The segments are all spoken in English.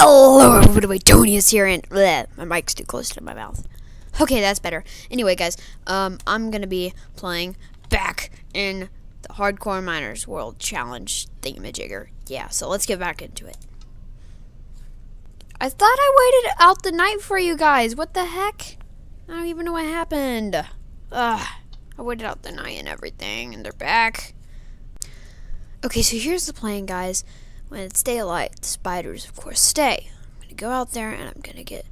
Hello, everybody, Waydonius here, and bleh, my mic's too close to my mouth. Okay, that's better. Anyway, guys, I'm gonna be playing back in the Hardcore Miners World Challenge thingamajigger. Yeah, so let's get back into it. I thought I waited out the night for you guys. What the heck? I don't even know what happened. Ugh, I waited out the night and everything, and they're back. Okay, so here's the plan, guys. When it's daylight, the spiders, of course, stay. I'm going to go out there, and I'm going to get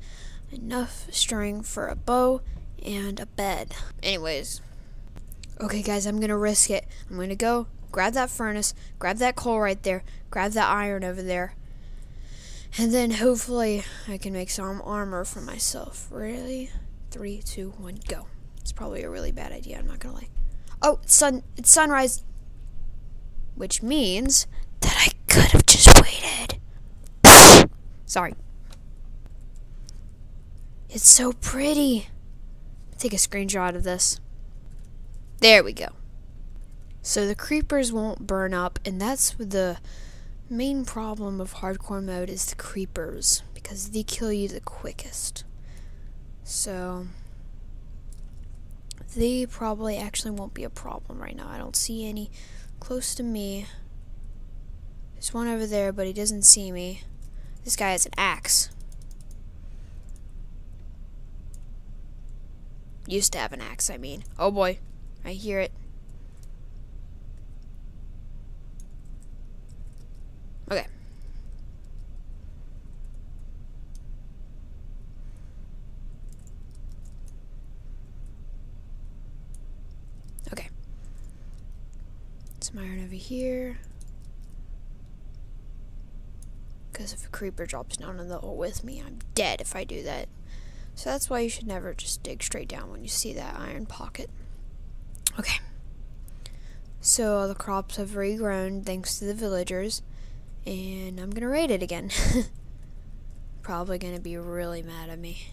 enough string for a bow and a bed. Anyways. Okay, guys, I'm going to risk it. I'm going to go grab that furnace, grab that coal right there, grab that iron over there, and then hopefully I can make some armor for myself. Really? 3, 2, 1, go. It's probably a really bad idea, I'm not going to lie. Oh, it's sunrise, which means that I could have just waited. Sorry. It's so pretty. Take a screenshot of this. There we go. So the creepers won't burn up, and that's the main problem of hardcore mode is the creepers, because they kill you the quickest. So they probably actually won't be a problem right now. I don't see any close to me. There's one over there, but he doesn't see me. This guy has an axe. Used to have an axe, I mean. Oh boy, I hear it. Okay. Okay. Some iron over here. Because if a creeper drops down in the hole with me, I'm dead if I do that. So that's why you should never just dig straight down when you see that iron pocket. Okay. So all the crops have regrown thanks to the villagers. And I'm going to raid it again. Probably going to be really mad at me.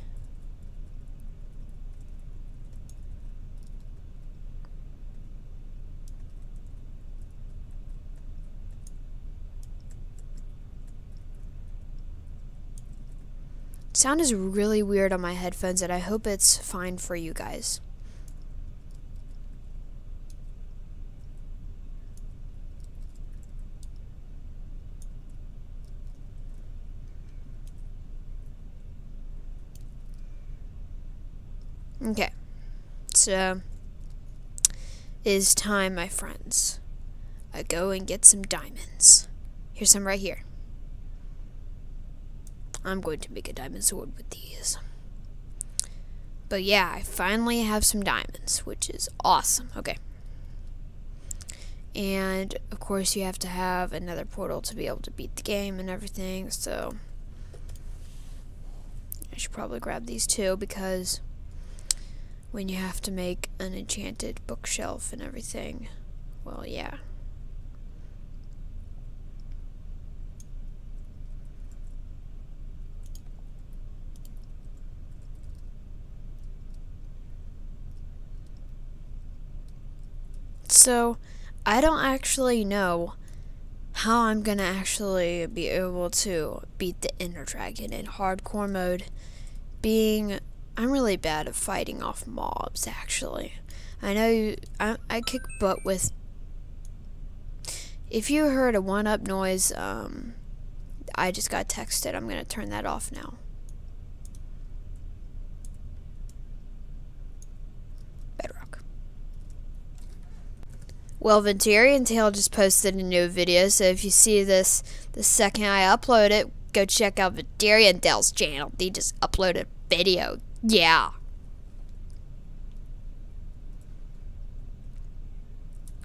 Sound is really weird on my headphones, and I hope it's fine for you guys. Okay, so it is time, my friends. I go and get some diamonds. Here's some right here. I'm going to make a diamond sword with these. But yeah, I finally have some diamonds, which is awesome. Okay. And, of course, you have to have another portal to be able to beat the game and everything, so I should probably grab these too, because when you have to make an enchanted bookshelf and everything, well, yeah. So, I don't actually know how I'm going to actually be able to beat the Ender Dragon in hardcore mode. I'm really bad at fighting off mobs, actually. I know I kick butt with... If you heard a 1-up noise, I just got texted. I'm going to turn that off now. Well, VenturionTale just posted a new video, so if you see this the second I upload it, go check out VenturionTale's channel. They just uploaded a video. Yeah.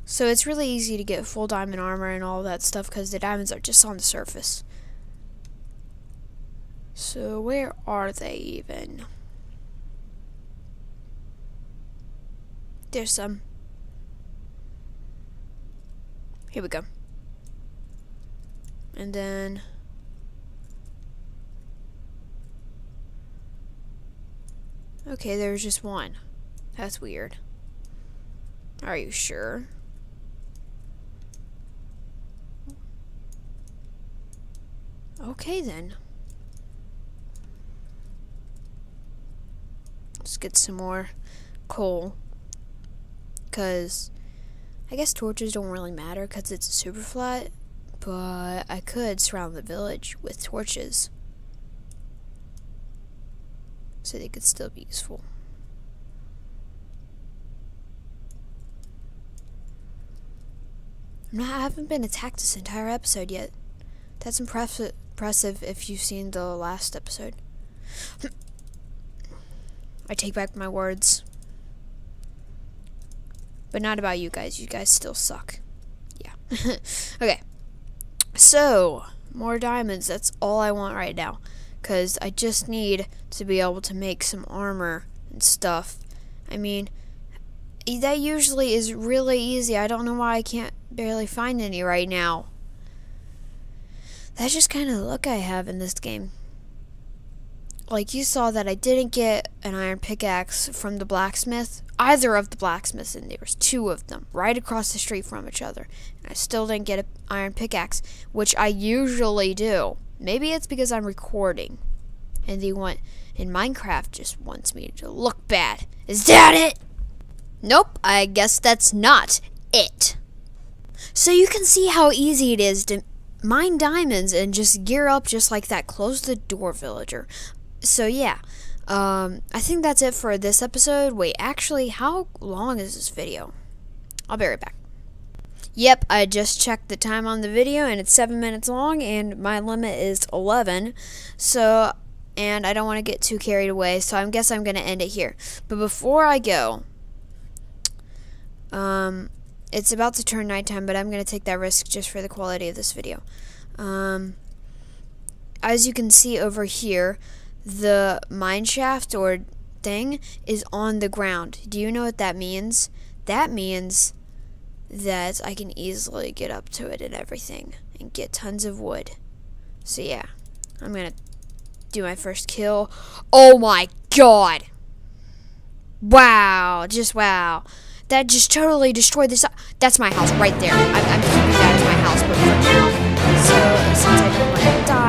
So it's really easy to get full diamond armor and all that stuff because the diamonds are just on the surface. So where are they even? There's some. Here we go. And then okay, there's just one. That's weird. Are you sure? Okay then. Let's get some more coal, because I guess torches don't really matter because it's a superflat, but I could surround the village with torches so they could still be useful. I haven't been attacked this entire episode yet. That's impressive if you've seen the last episode. I take back my words. But not about you guys. You guys still suck. Yeah. Okay. So, more diamonds. That's all I want right now. Because I just need to be able to make some armor and stuff. I mean, that usually is really easy. I don't know why I can't barely find any right now. That's just kind of the luck I have in this game. Like, you saw that I didn't get an iron pickaxe from the blacksmith. Either of the blacksmiths, and there was two of them right across the street from each other. And I still didn't get an iron pickaxe, which I usually do. Maybe it's because I'm recording. And they want, and Minecraft just wants me to look bad. Is that it? Nope, I guess that's not it. So you can see how easy it is to mine diamonds and just gear up just like that. Close the door, villager. So yeah, I think that's it for this episode. Wait, actually, how long is this video? I'll be right back. Yep, I just checked the time on the video and it's 7 minutes long and my limit is 11. So, and I don't want to get too carried away, so I guess I'm going to end it here. But before I go, it's about to turn nighttime, but I'm going to take that risk just for the quality of this video. As you can see over here, the mine shaft or thing is on the ground. Do you know what that means? That means that I can easily get up to it and everything and get tons of wood. So yeah, I'm going to do my first kill. Oh my god! Wow, just wow. That just totally destroyed this. That's my house right there. I'm keeping that as my house, but for now. So since I don't want to die.